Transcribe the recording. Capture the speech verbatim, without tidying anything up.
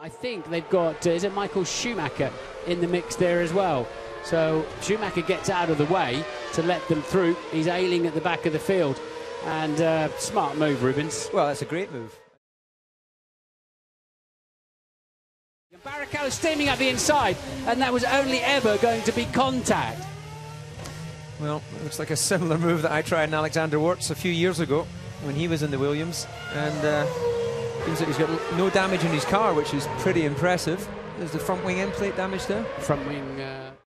I think they've got, uh, is it Michael Schumacher in the mix there as well? So Schumacher gets out of the way to let them through. He's ailing at the back of the field. And uh, smart move, Rubens. Well, that's a great move. Barrichello steaming up the inside, and that was only ever going to be contact. Well, it looks like a similar move that I tried in Alexander Wurtz a few years ago when he was in the Williams. And uh, seems like he's got no damage in his car, which is pretty impressive. There's the front wing end plate damage there. Front wing... Uh